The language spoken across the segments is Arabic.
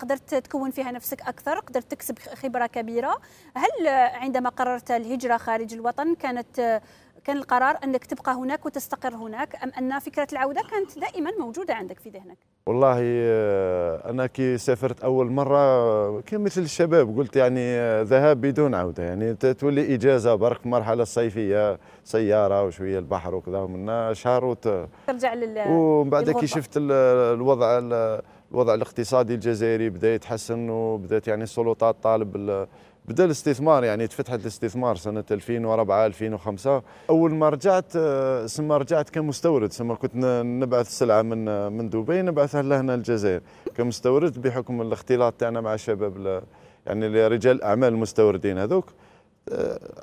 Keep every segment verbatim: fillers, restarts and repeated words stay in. قدرت تكون فيها نفسك أكثر، قدرت تكسب خبرة كبيرة. هل عندما قررت الهجرة خارج الوطن كانت كان القرار أنك تبقى هناك وتستقر هناك، أم أن فكرة العودة كانت دائما موجودة عندك في ذهنك؟ والله أنا كي سافرت أول مرة كان مثل الشباب، قلت يعني ذهاب بدون عودة، يعني تولي إجازة برك مرحلة صيفية، سيارة وشوية البحر وكذا ومنا شهر وت... ترجع لل ومن بعد كي شفت الوضع الوضع الاقتصادي الجزائري بدا يتحسن، وبدات يعني السلطات طالب ال... بدا الاستثمار، يعني تفتحت الاستثمار سنه ألفين وأربعة ألفين وخمسة. اول ما رجعت سما رجعت كمستورد، سما كنت نبعث السلعه من من دبي نبعثها لهنا الجزائر كمستورد، بحكم الاختلاط تاعنا مع الشباب يعني رجال الاعمال المستوردين هذوك.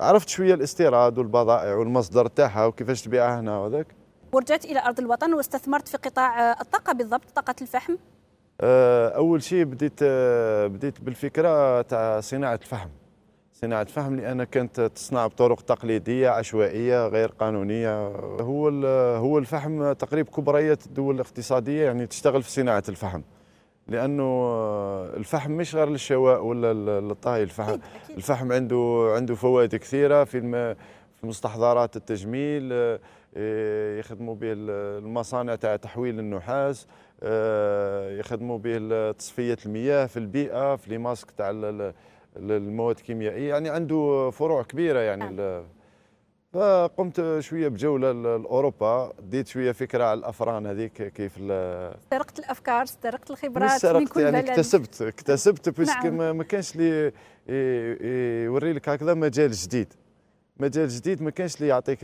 عرفت شويه الاستيراد والبضائع والمصدر تاعها وكيفاش تبيعها هنا وهذاك. ورجعت الى ارض الوطن واستثمرت في قطاع الطاقه، بالضبط طاقه الفحم. أول شيء بديت بديت بالفكرة تاع صناعة الفحم، صناعة الفحم لأن كانت تصنع بطرق تقليدية عشوائية غير قانونية. هو هو الفحم تقريبا كبرية الدول الاقتصادية يعني تشتغل في صناعة الفحم، لأنه الفحم مش غير للشواء ولا للطهي. الفحم الفحم عنده عنده فوائد كثيرة في في مستحضرات التجميل، يخدموا به المصانع تاع تحويل النحاس، يخدموا به تصفية المياه في البيئة، في لي ماسك تاع المواد الكيميائية، يعني عنده فروع كبيرة يعني. فقمت شوية بجولة لأوروبا، ديت شوية فكرة على الأفران هذيك كيف استرقت الأفكار، استرقت الخبرات، استرقت يعني اكتسبت اكتسبت باسكو ما كانش لي يوري لك هكذا مجال جديد، مجال جديد ما كانش لي يعطيك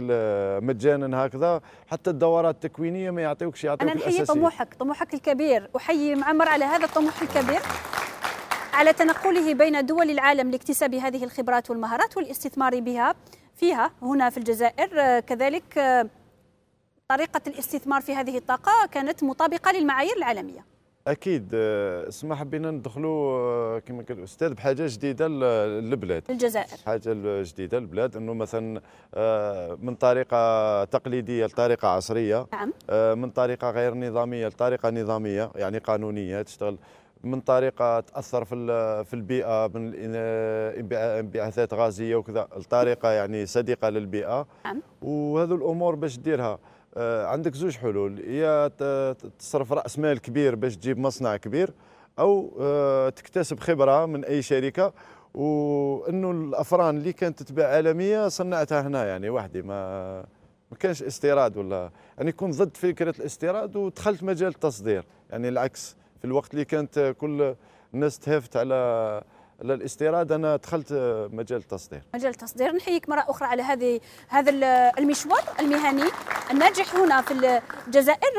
مجانا هكذا، حتى الدورات التكوينيه ما يعطيوكش يعطيوك الاساسيه. انا نحيي طموحك، طموحك الكبير، احيي معمر على هذا الطموح الكبير، على تنقله بين دول العالم لاكتساب هذه الخبرات والمهارات والاستثمار بها فيها هنا في الجزائر. كذلك طريقه الاستثمار في هذه الطاقه كانت مطابقه للمعايير العالميه. اكيد اسمح بينا ندخلوا كما قال الاستاذ بحاجه جديده للبلاد، الجزائر حاجه جديده للبلاد، انه مثلا من طريقه تقليديه لطريقه عصريه. نعم. من طريقه غير نظاميه لطريقه نظاميه يعني قانونيه تشتغل، من طريقه تاثر في في البيئه من انبعاثات غازيه وكذا لطريقه يعني صديقه للبيئه. نعم. وهذو الامور باش ديرها عندك زوج حلول، يا تصرف راس مال كبير باش تجيب مصنع كبير، او تكتسب خبره من اي شركه، وانه الافران اللي كانت تتباع عالميه صنعتها هنا يعني وحدي، ما ما كانش استيراد ولا يعني. كنت ضد فكره الاستيراد ودخلت مجال التصدير، يعني العكس في الوقت اللي كانت كل الناس تهافت على للاستيراد، انا دخلت مجال التصدير. مجال التصدير. نحييك مره اخرى على هذه هذا المشوار المهني الناجح هنا في الجزائر.